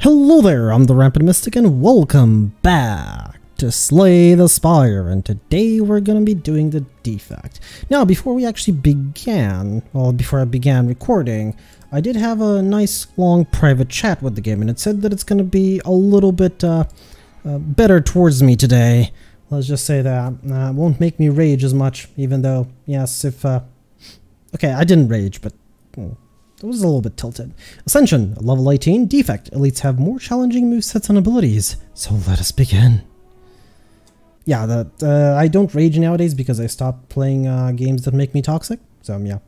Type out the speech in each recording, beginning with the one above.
Hello there, I'm the Rampant Mystic and welcome back to Slay the Spire, and today we're gonna be doing the Defect. Now before we actually began, well before I began recording, I did have a nice long private chat with the game and it said that it's gonna be a little bit better towards me today. Let's just say that it won't make me rage as much, even though, yes, if, okay, I didn't rage, but it was a little bit tilted. Ascension, level 18, Defect. Elites have more challenging movesets and abilities, so let us begin. Yeah, I don't rage nowadays because I stopped playing games that make me toxic, so yeah.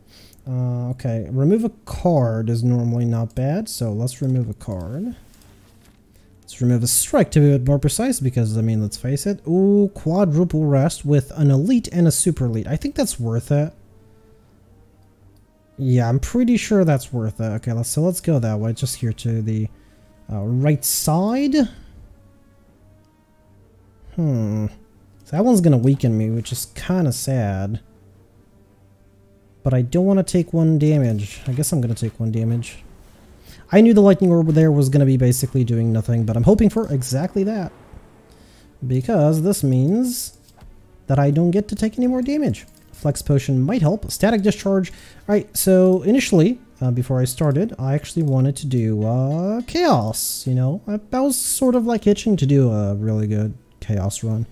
Okay, remove a card is normally not bad, so let's remove a card. Let's remove a strike to be a bit more precise because, I mean, let's face it. Ooh, quadruple rest with an elite and a super elite. I think that's worth it. Yeah, I'm pretty sure that's worth it. Okay, let's go that way. Just here to the right side. So that one's going to weaken me, which is kind of sad. But I don't want to take one damage. I guess I'm going to take one damage. I knew the lightning orb there was going to be basically doing nothing, but I'm hoping for exactly that. Because this means that I don't get to take any more damage. Flex Potion might help. Static Discharge. Alright, so initially, before I started, I actually wanted to do Chaos, you know. I was sort of like itching to do a really good Chaos run.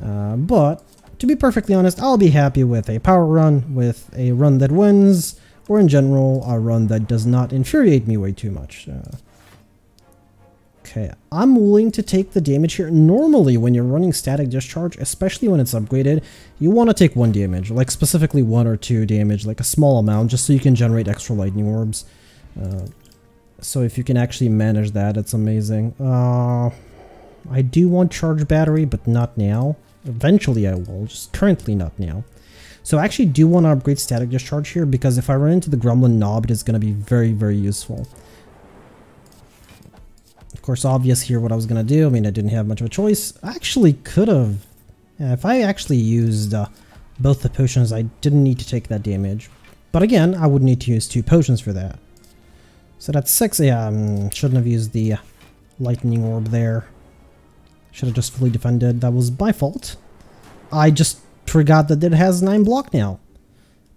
But, to be perfectly honest, I'll be happy with a power run, with a run that wins, or in general, a run that does not infuriate me way too much. Okay, I'm willing to take the damage here. Normally, when you're running Static Discharge, especially when it's upgraded, you want to take one damage, like specifically one or two damage, like a small amount, just so you can generate extra lightning orbs. So if you can actually manage that, it's amazing. I do want charge battery, but not now. Eventually I will, just currently not now. So I actually do want to upgrade Static Discharge here, because if I run into the Gremlin knob, it is going to be very, very useful. Of course, obvious here what I was going to do. I mean, I didn't have much of a choice. I actually could have. Yeah, if I actually used both the potions, I didn't need to take that damage. But again, I would need to use two potions for that. So that's six. Yeah, shouldn't have used the lightning orb there. Should have just fully defended. That was my fault. I just forgot that it has 9 block now.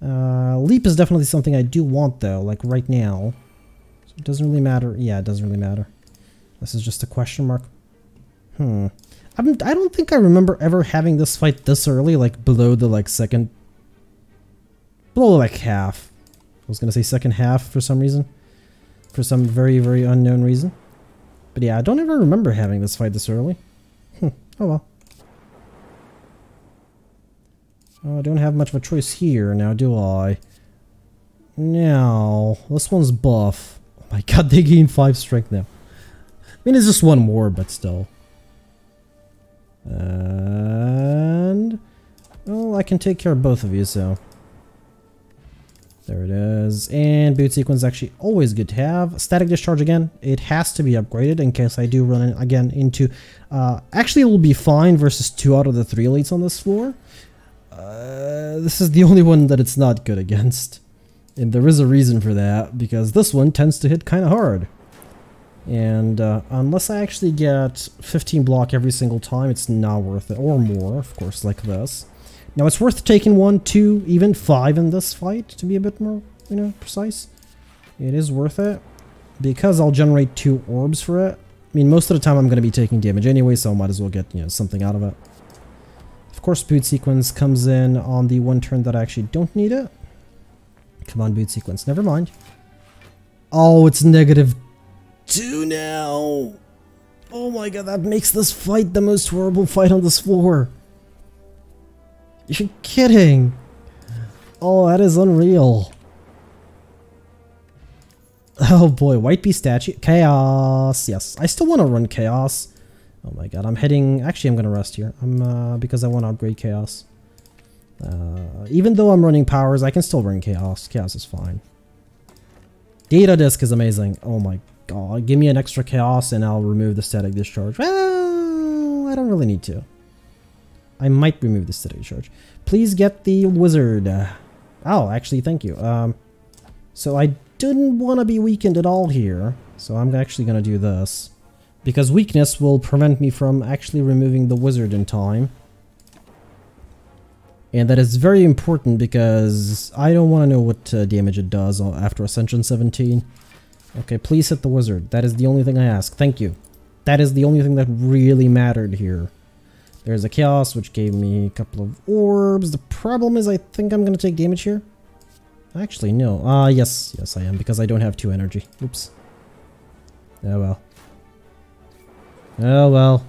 Leap is definitely something I do want, though, like right now. So it doesn't really matter. Yeah, it doesn't really matter. This is just a question mark. I don't think I remember ever having this fight this early, like below the like second... below like half. I was gonna say second half for some reason. For some very, very unknown reason. But yeah, I don't ever remember having this fight this early. Oh well. Oh, I don't have much of a choice here now, do I? No. This one's buff. Oh my god, they gain 5 strength now. I mean, it's just one more, but still. And... well, I can take care of both of you, so... there it is. And Boot Sequence is actually always good to have. Static Discharge again. It has to be upgraded in case I do run it again into... actually, it will be fine versus 2 out of the 3 elites on this floor. This is the only one that it's not good against. And there is a reason for that, because this one tends to hit kind of hard. And unless I actually get 15 block every single time, it's not worth it. Or more, of course, like this. Now, it's worth taking 1, 2, even 5 in this fight, to be a bit more, you know, precise. It is worth it, because I'll generate 2 orbs for it. I mean, most of the time I'm going to be taking damage anyway, so I might as well get, you know, something out of it. Of course, Boot Sequence comes in on the one turn that I actually don't need it. Come on, Boot Sequence. Never mind. Oh, it's negative 2 now. Oh my god, that makes this fight the most horrible fight on this floor. You're kidding. Oh, that is unreal. Oh boy, White Beast Statue. Chaos. Yes, I still want to run Chaos. Oh my god, I'm heading... actually, I'm going to rest here. I'm because I want to upgrade Chaos. Even though I'm running powers, I can still run Chaos. Chaos is fine. Datadisc is amazing. Oh my god. Oh, give me an extra Chaos and I'll remove the Static Discharge. Well, I don't really need to. I might remove the Static Discharge. Please get the Wizard. Oh, actually, thank you. So I didn't want to be weakened at all here. So I'm actually going to do this, because weakness will prevent me from actually removing the wizard in time. And that is very important because I don't want to know what damage it does after Ascension 17. Okay, please hit the wizard. That is the only thing I ask. Thank you. That is the only thing that really mattered here. There's a Chaos, which gave me a couple of orbs. The problem is I think I'm going to take damage here. Actually, no. Yes I am, because I don't have 2 energy. Oops. Oh well. Oh well.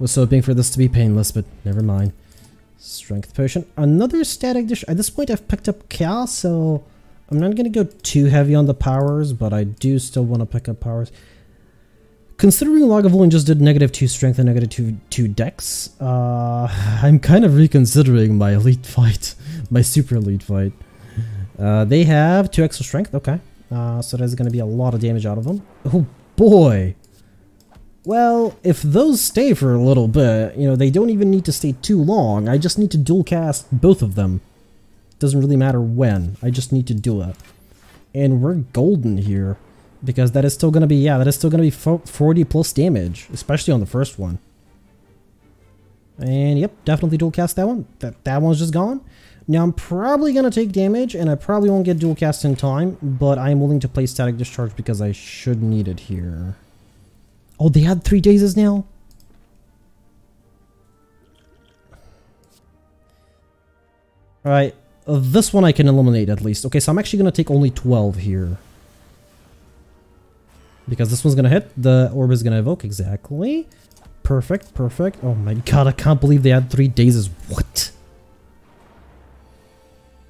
Was hoping for this to be painless, but never mind. Strength Potion. Another Static Dish. At this point I've picked up Chaos, so I'm not going to go too heavy on the powers, but I do still want to pick up powers. Considering Lagavulin just did negative 2 strength and negative 2 dex, I'm kind of reconsidering my elite fight, my super elite fight. They have 2 extra strength, okay. So there's going to be a lot of damage out of them. Oh boy! Well, if those stay for a little bit, you know, they don't even need to stay too long. I just need to dual cast both of them. Doesn't really matter when, I just need to do it. And we're golden here. Because that is still going to be, yeah, that is still going to be 40 plus damage, especially on the first one. And yep, definitely dual cast that one. That one's just gone. Now I'm probably going to take damage, and I probably won't get dual cast in time, but I am willing to play Static Discharge because I should need it here. Oh, they had 3 dazes now? Alright, this one I can eliminate at least. Okay, so I'm actually going to take only 12 here. Because this one's gonna hit, the orb is gonna evoke, exactly. Perfect, perfect. Oh my god, I can't believe they had 3 dazes. What?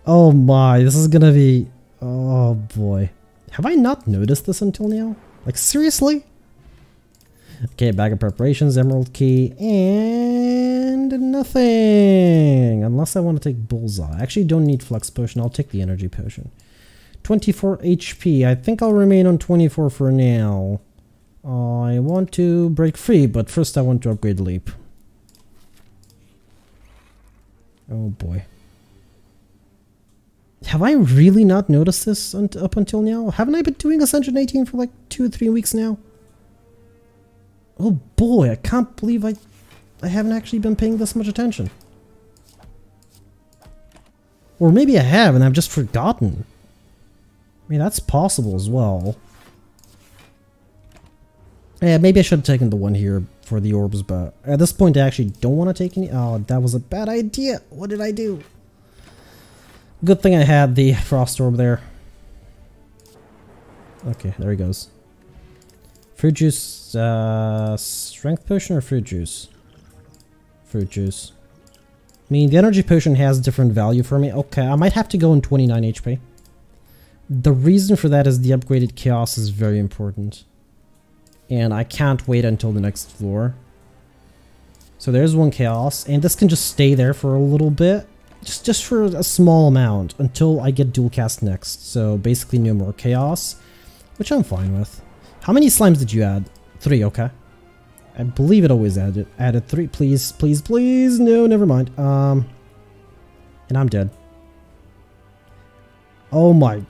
Oh my, this is gonna be... Oh boy. Have I not noticed this until now? Like, seriously? Okay, bag of preparations, emerald key, and... nothing! Unless I want to take bullseye. I actually don't need flex potion, I'll take the energy potion. 24 HP. I think I'll remain on 24 for now. I want to break free, but first I want to upgrade leap. Oh boy. Have I really not noticed this up until now? Haven't I been doing Ascension 18 for like 2 or 3 weeks now? Oh boy, I can't believe I haven't actually been paying this much attention. Or maybe I have and I've just forgotten. I mean, that's possible as well. Yeah, maybe I should have taken the one here for the orbs, but at this point I actually don't want to take any... Oh, that was a bad idea. What did I do? Good thing I had the frost orb there. Okay, there he goes. Fruit juice, strength potion or fruit juice? Fruit juice. I mean, the energy potion has different value for me. Okay, I might have to go in 29 HP. The reason for that is the upgraded Chaos is very important. And I can't wait until the next floor. So there's one Chaos, and this can just stay there for a little bit. Just for a small amount, until I get dual cast next. So basically no more Chaos, which I'm fine with. How many slimes did you add? 3, okay. I believe it always added 3. Please, please, please, no, never mind. And I'm dead. Oh my...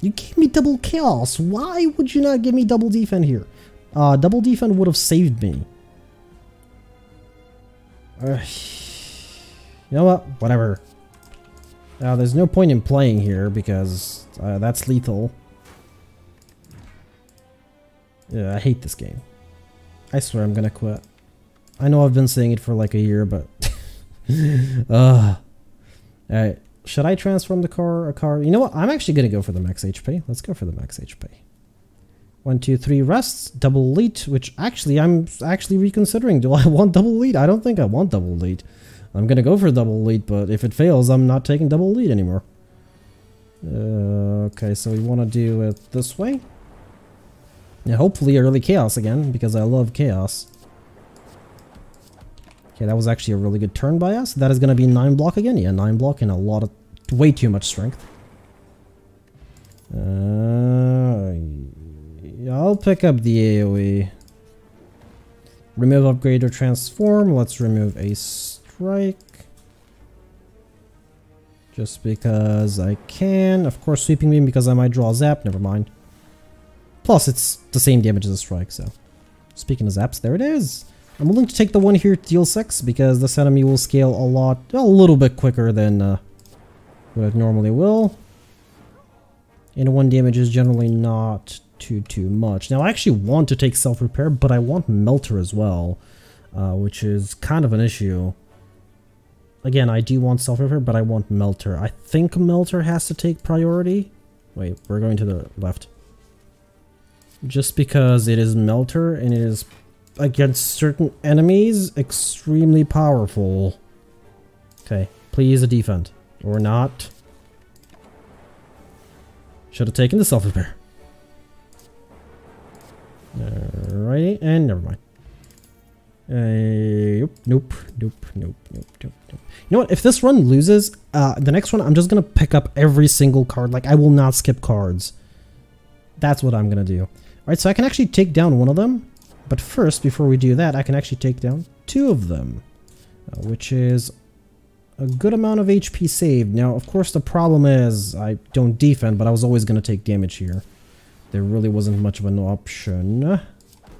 You gave me double Chaos. Why would you not give me double defend here? Double defend would have saved me. You know what? Whatever. There's no point in playing here because that's lethal. Yeah, I hate this game. I swear I'm gonna quit. I know I've been saying it for like a year, but... Alright. Should I transform the car? A car? You know what? I'm actually going to go for the max HP. Let's go for the max HP. 1, 2, 3 rests. Double elite, which actually I'm actually reconsidering. Do I want double elite? I don't think I want double elite. I'm going to go for double elite, but if it fails, I'm not taking double elite anymore. Okay, so we want to do it this way. Now, hopefully early Chaos again, because I love Chaos. Okay, that was actually a really good turn by us. That is going to be 9 block again. Yeah, 9 block and a lot of... way too much strength. I'll pick up the AoE. Remove, upgrade, or transform. Let's remove a strike. Just because I can. Of course, Sweeping Beam because I might draw a Zap. Never mind. Plus, it's the same damage as a Strike, so... Speaking of Zaps, there it is! I'm willing to take the one here to deal 6, because this enemy will scale a little bit quicker than what it normally will. And 1 damage is generally not too much. Now, I actually want to take Self-Repair, but I want Melter as well, which is kind of an issue. Again, I do want Self-Repair, but I want Melter. I think Melter has to take priority. Wait, we're going to the left. Just because it is Melter, and it is, against certain enemies, extremely powerful. Okay, please a defend. Or not. Should have taken the Self-Repair. Alrighty, and never mind. Nope. You know what, if this run loses, the next one I'm just gonna pick up every single card. Like, I will not skip cards. That's what I'm gonna do. Alright, so I can actually take down one of them, but first, before we do that, I can actually take down 2 of them, which is a good amount of HP saved. Now, of course, the problem is I don't defend, but I was always gonna take damage here. There really wasn't much of an option.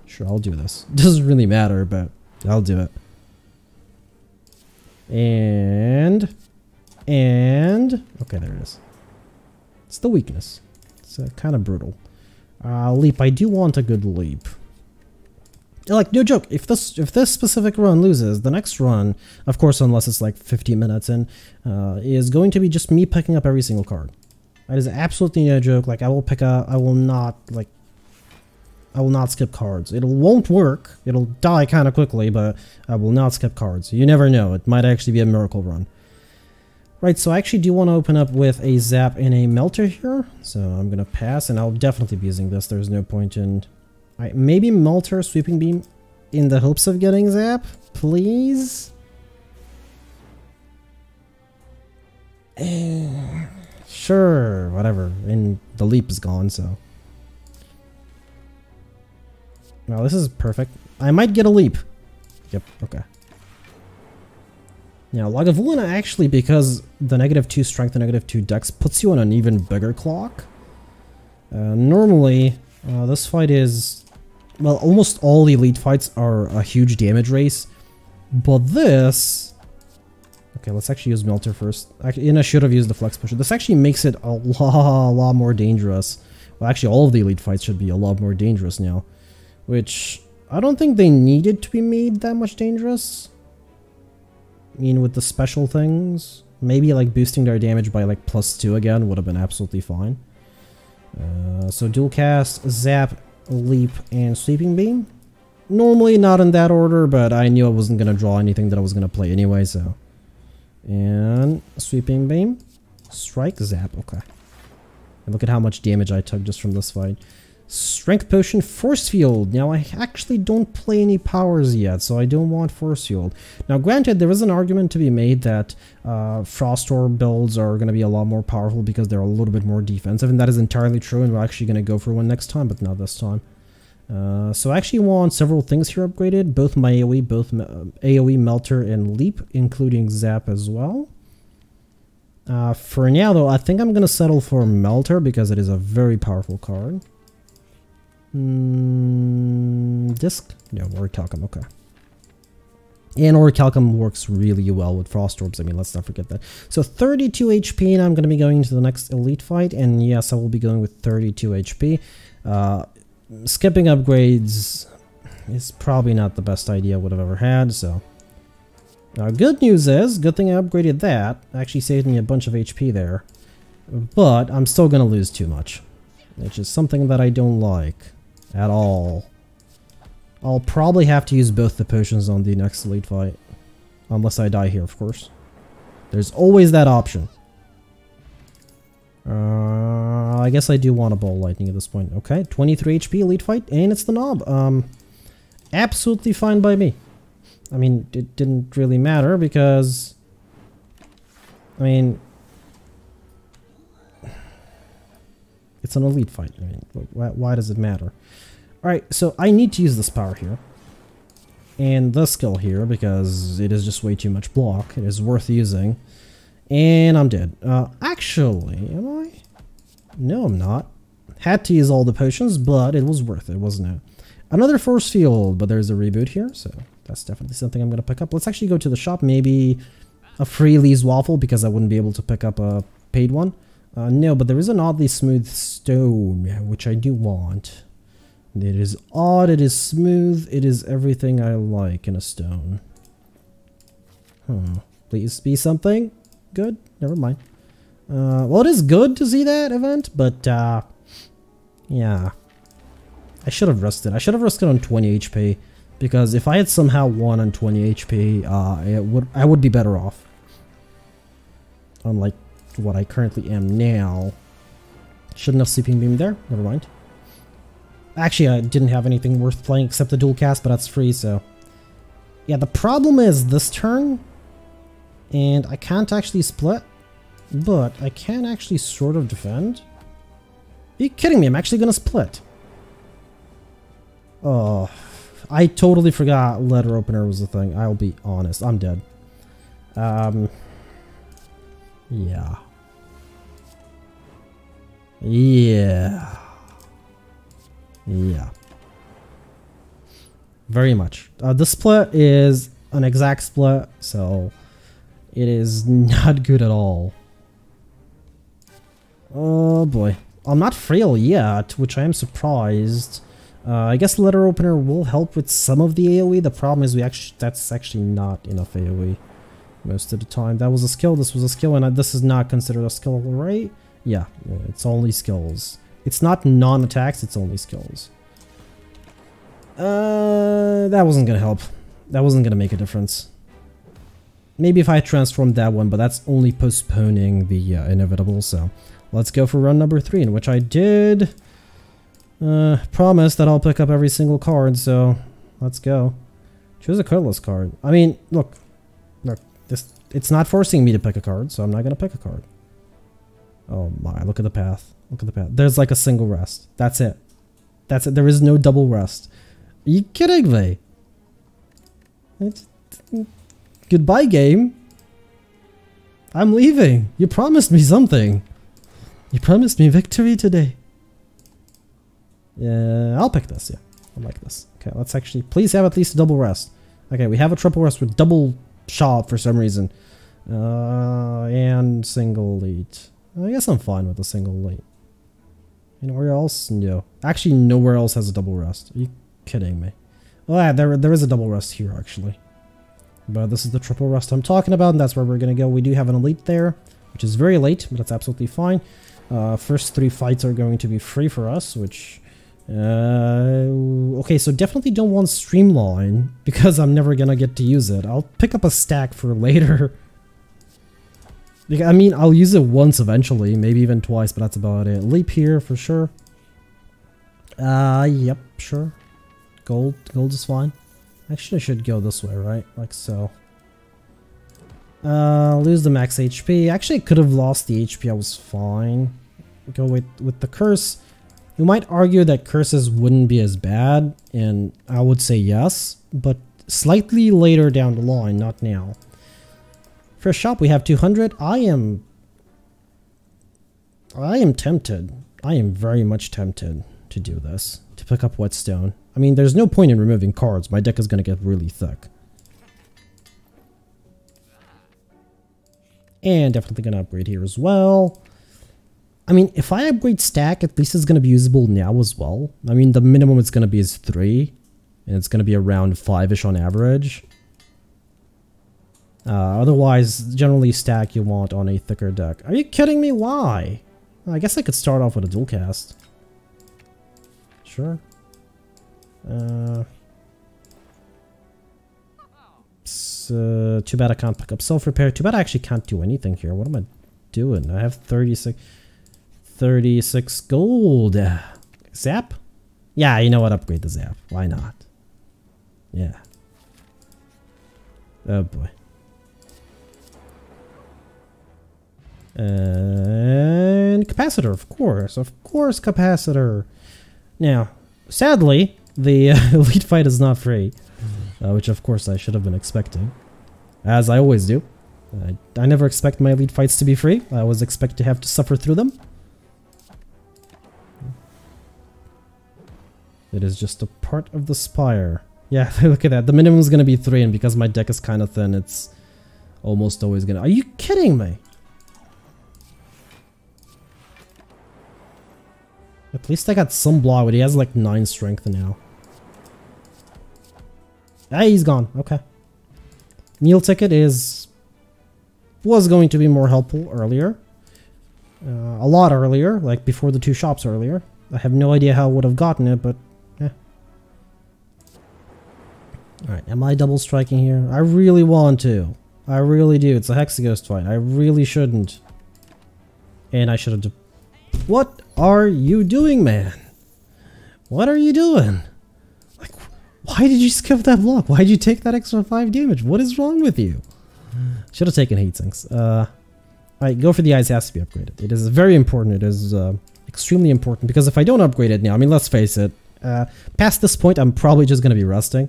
Sure, I'll do this. Doesn't really matter, but I'll do it. And... Okay, there it is. It's the weakness. It's kind of brutal. Leap. I do want a good leap. Like, no joke, if this specific run loses, the next run, of course, unless it's like 15 minutes in, is going to be just me picking up every single card. That is absolutely no joke. Like, I will not skip cards. It won't work. It'll die kind of quickly, but I will not skip cards. You never know. It might actually be a miracle run. Right, so I actually do want to open up with a Zap and a Melter here. So I'm going to pass, and I'll definitely be using this. There's no point in... Alright, maybe Melter, Sweeping Beam in the hopes of getting Zap, please? Sure, whatever. And the leap is gone, so... Wow, this is perfect. I might get a leap. Yep, okay. Now, Lagavulin actually, because the -2 strength, the -2 dex, puts you on an even bigger clock. Normally, this fight is... Well, almost all elite fights are a huge damage race. But this... Okay, let's actually use Melter first. And I should have used the Flex Pusher. This actually makes it a lot more dangerous. Well, actually, all of the elite fights should be a lot more dangerous now. Which, I don't think they needed to be made that much dangerous. I mean, with the special things. Maybe, like, boosting their damage by, like, +2 again would have been absolutely fine. So, dual cast, Zap, Leap, and Sweeping Beam. Normally not in that order, but I knew I wasn't going to draw anything that I was going to play anyway, so. And Sweeping Beam, Strike, Zap, okay. And look at how much damage I took just from this fight. Strength Potion, Force Field. Now, I actually don't play any powers yet, so I don't want Force Field. Now, granted, there is an argument to be made that Frost Orb builds are going to be a lot more powerful because they're a little bit more defensive, and that is entirely true, and we're actually going to go for one next time, but not this time. So I actually want several things here upgraded, both my AoE, AoE, Melter, and Leap, including Zap as well. For now, though, I think I'm going to settle for Melter because it is a very powerful card. Disc? No, Orichalcum, okay. And Orichalcum works really well with Frost Orbs, I mean, let's not forget that. So 32 HP, and I'm going to be going into the next Elite Fight, and yes, I will be going with 32 HP. Skipping upgrades is probably not the best idea I would have ever had, so... Now, good news is, good thing I upgraded that, actually saved me a bunch of HP there, but I'm still going to lose too much, which is something that I don't like. At all. I'll probably have to use both the potions on the next elite fight. Unless I die here, of course. There's always that option. I guess I do want a Ball of Lightning at this point. Okay, 23 HP elite fight, and it's the knob. Absolutely fine by me. I mean, it didn't really matter because... I mean... It's an elite fight. I mean, why does it matter? Alright, so I need to use this power here. And this skill here, because it is just way too much block. It is worth using. And I'm dead. Actually, am I? No, I'm not. Had to use all the potions, but it was worth it, wasn't it? Another force field, but there's a reboot here, so that's definitely something I'm going to pick up. Let's actually go to the shop. Maybe a free Lee's waffle, because I wouldn't be able to pick up a paid one. No, but there is an oddly smooth stone, which I do want. It is odd, it is smooth, it is everything I like in a stone. Please be something good. Never mind. Well, it is good to see that event, but yeah, I should have rested. I should have rested on 20 HP, because if I had somehow won on 20 HP, I would be better off. Unlike what I currently am now. Shouldn't have sleeping beam there. Never mind. Actually, I didn't have anything worth playing except the dual cast, but that's free, so. Yeah, the problem is this turn, and I can't actually split, but I can actually sort of defend. Are you kidding me? I'm actually gonna split. Oh, I totally forgot letter opener was the thing. I'll be honest, I'm dead. Yeah. Very much. This split is an exact split, so it is not good at all. Oh boy. I'm not frail yet, which I am surprised. I guess letter opener will help with some of the AoE. The problem is that's actually not enough AoE most of the time. That was a skill, this was a skill, and this is not considered a skill, right? Yeah, it's only skills. It's not non-attacks, it's only skills. That wasn't gonna help. That wasn't gonna make a difference. Maybe if I transformed that one, but that's only postponing the inevitable, so. Let's go for run number 3, in which I did promise that I'll pick up every single card, so let's go. Choose a colorless card. I mean, look, this, it's not forcing me to pick a card, so I'm not gonna pick a card. Oh my, look at the path. Look at the path. There's like a single rest. That's it. That's it. There is no double rest. Are you kidding me? Goodbye, game. I'm leaving. You promised me something. You promised me victory today. Yeah, I'll pick this. Yeah, I like this. Okay, let's actually please have at least a double rest. Okay, we have a triple rest with double shop for some reason. And single elite. I guess I'm fine with a single elite. Anywhere else? No. Actually, nowhere else has a double rest. Are you kidding me? Well, yeah, there is a double rest here, actually. But this is the triple rest I'm talking about, and that's where we're going to go. We do have an elite there, which is very late, but that's absolutely fine. First 3 fights are going to be free for us, which... okay, so definitely don't want Streamline, because I'm never going to get to use it. I'll pick up a stack for later. I mean, I'll use it once eventually, maybe even twice, but that's about it. Leap here for sure. Yep, sure. Gold is fine. Actually, I should go this way, right? Like so. Lose the max HP. Actually, I could have lost the HP. I was fine. Go with the curse. You might argue that curses wouldn't be as bad, and I would say yes, but slightly later down the line, not now. First shop, we have 200. I am tempted. I am very much tempted to do this, to pick up Whetstone. I mean, there's no point in removing cards. My deck is going to get really thick. And definitely going to upgrade here as well. I mean, if I upgrade stack, at least it's going to be usable now as well. I mean, the minimum it's going to be is 3, and it's going to be around 5-ish on average. Otherwise, generally stack you want on a thicker deck. Are you kidding me? Why? I guess I could start off with a dual cast. Sure. Too bad I can't pick up self-repair. Too bad I actually can't do anything here. What am I doing? I have 36 gold. Zap? Yeah, you know what? Upgrade the zap. Why not? Yeah. Oh boy. And capacitor, of course capacitor. Now, sadly, the elite fight is not free, which of course I should have been expecting, as I always do. I never expect my elite fights to be free. I always expect to have to suffer through them. It is just a part of the Spire. Yeah, look at that. The minimum is going to be 3, and because my deck is kind of thin, it's almost always going to... Are you kidding me? At least I got some block, but he has like 9 strength now. Hey, he's gone. Okay. Meal ticket was going to be more helpful earlier. A lot earlier, like before the 2 shops earlier. I have no idea how I would have gotten it, but yeah. Alright, am I double striking here? I really want to. I really do. It's a Hexaghost fight. I really shouldn't. And I should have... What are you doing, man? What are you doing? Like, why did you skip that block? Why did you take that extra 5 damage? What is wrong with you? Should have taken Heat Sinks. Alright, go for the Eyes. Has to be upgraded. It is very important. It is extremely important, because if I don't upgrade it now, I mean, let's face it, past this point, I'm probably just going to be rusting.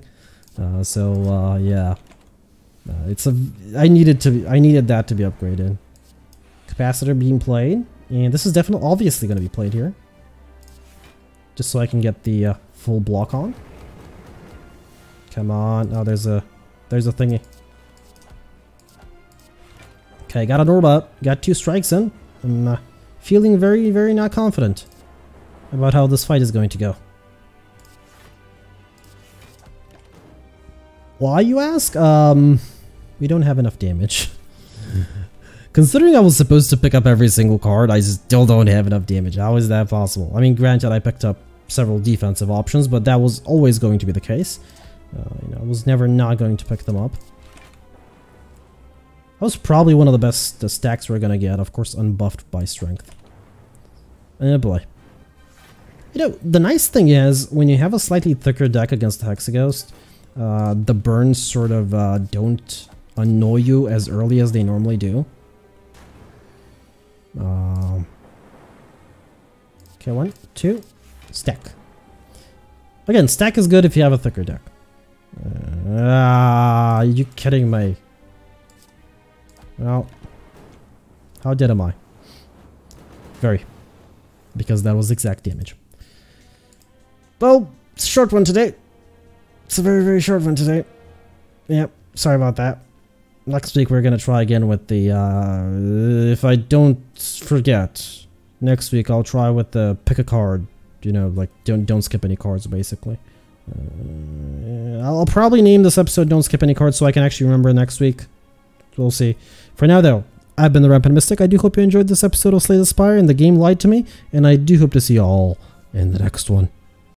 Yeah. I needed that to be upgraded. Capacitor being played, and this is definitely obviously going to be played here. Just so I can get the full block on. Come on. Oh, there's a thingy. Okay, got an orb up. Got 2 strikes in. I'm feeling very, very not confident about how this fight is going to go. Why, you ask? We don't have enough damage. Considering I was supposed to pick up every single card, I still don't have enough damage. How is that possible? I mean, granted, I picked up several defensive options, but that was always going to be the case. You know, I was never not going to pick them up. That was probably one of the best stacks we're gonna get, of course, unbuffed by strength. Oh boy. You know, the nice thing is, when you have a slightly thicker deck against the Hexaghost, the burns sort of don't annoy you as early as they normally do. Okay, 1, 2, stack. Again, stack is good if you have a thicker deck. Are you kidding me? Well, how dead am I? Very. Because that was exact damage. Well, it's a short one today. It's a very, very short one today. Yep, sorry about that. Next week we're gonna try again with the, if I don't forget, next week I'll try with the pick a card, you know, like don't skip any cards, basically. I'll probably name this episode Don't Skip Any Cards so I can actually remember next week. We'll see. For now, though, I've been the Rampant Mystic. I do hope you enjoyed this episode of Slay the Spire and the game lied to me, and I do hope to see you all in the next one.